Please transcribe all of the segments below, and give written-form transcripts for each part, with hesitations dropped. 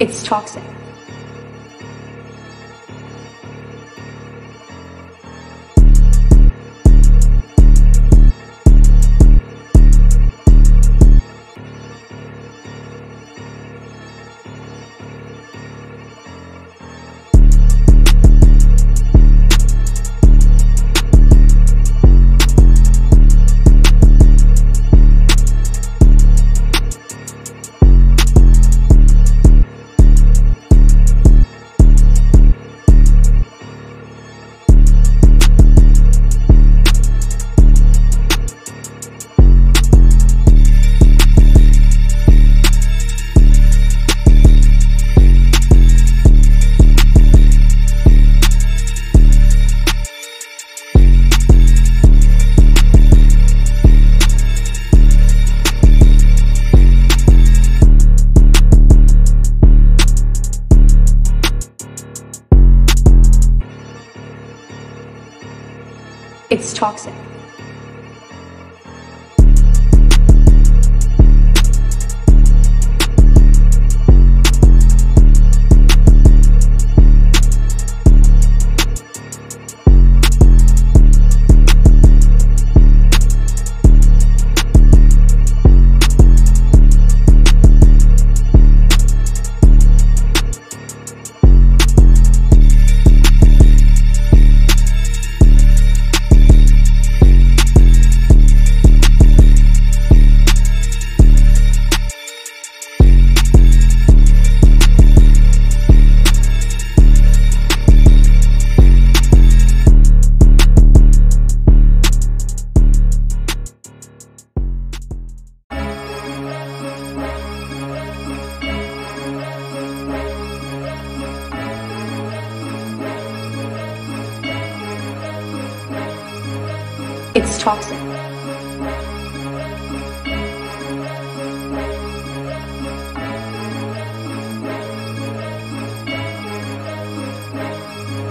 It's toxic. It's toxic. It's toxic.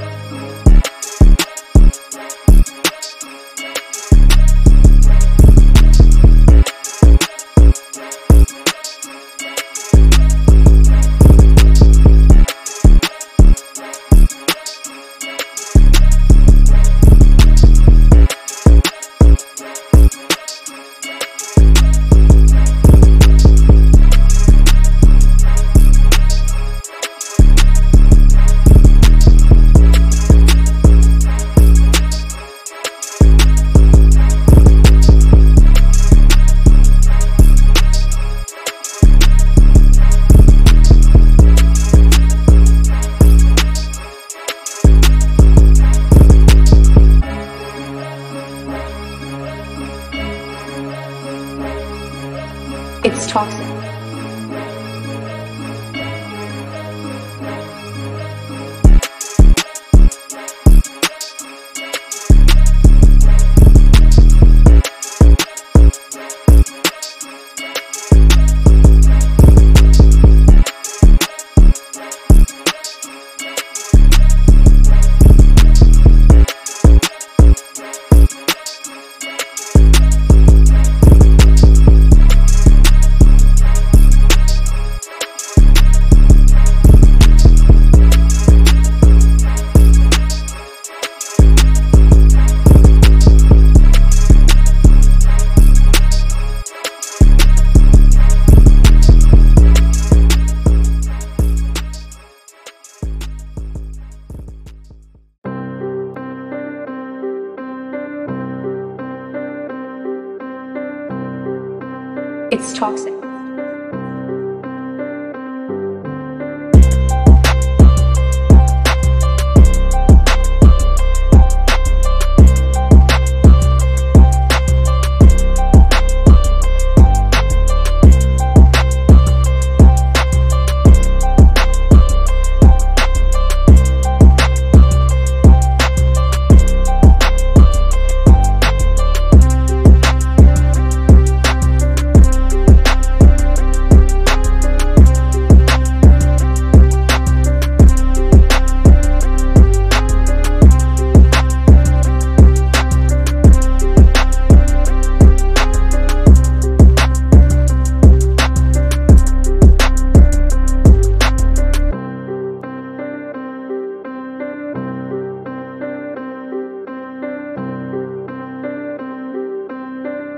It's toxic. It's toxic.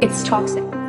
It's toxic.